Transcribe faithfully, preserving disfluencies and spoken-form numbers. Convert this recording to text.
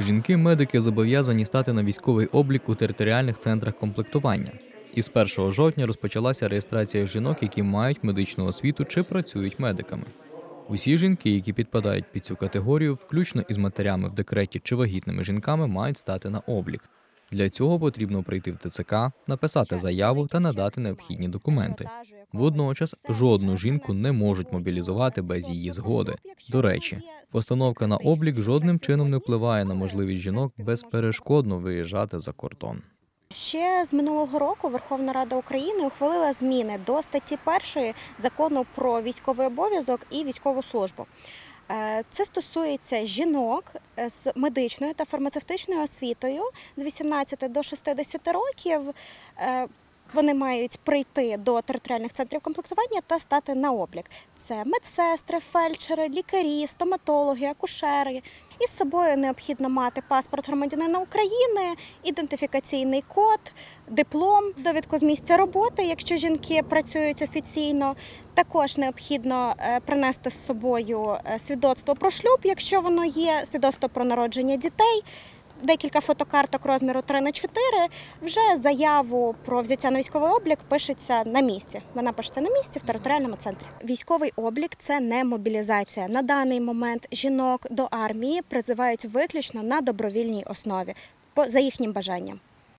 Жінки-медики зобов'язані стати на військовий облік у територіальних центрах комплектування. Із першого жовтня розпочалася реєстрація жінок, які мають медичну освіту чи працюють медиками. Усі жінки, які підпадають під цю категорію, включно із матерями в декреті чи вагітними жінками, мають стати на облік. Для цього потрібно прийти в Те Це Ка, написати заяву та надати необхідні документи. Водночас, жодну жінку не можуть мобілізувати без її згоди. До речі, постановка на облік жодним чином не впливає на можливість жінок безперешкодно виїжджати за кордон. Ще з минулого року Верховна Рада України ухвалила зміни до статті першої Закону про військовий обов'язок і військову службу. Це стосується жінок з медичною та фармацевтичною освітою з вісімнадцяти до шістдесяти років. Вони мають прийти до територіальних центрів комплектування та стати на облік. Це медсестри, фельдшери, лікарі, стоматологи, акушери. Із собою необхідно мати паспорт громадянина України, ідентифікаційний код, диплом, довідку з місця роботи, якщо жінки працюють офіційно. Також необхідно принести з собою свідоцтво про шлюб, якщо воно є, свідоцтво про народження дітей, декілька фотокарток розміру три на чотири. Вже заяву про взяття на військовий облік пишеться на місці. Вона пишеться на місці в територіальному центрі. Військовий облік – це не мобілізація. На даний момент жінок до армії призивають виключно на добровільній основі, за їхнім бажанням.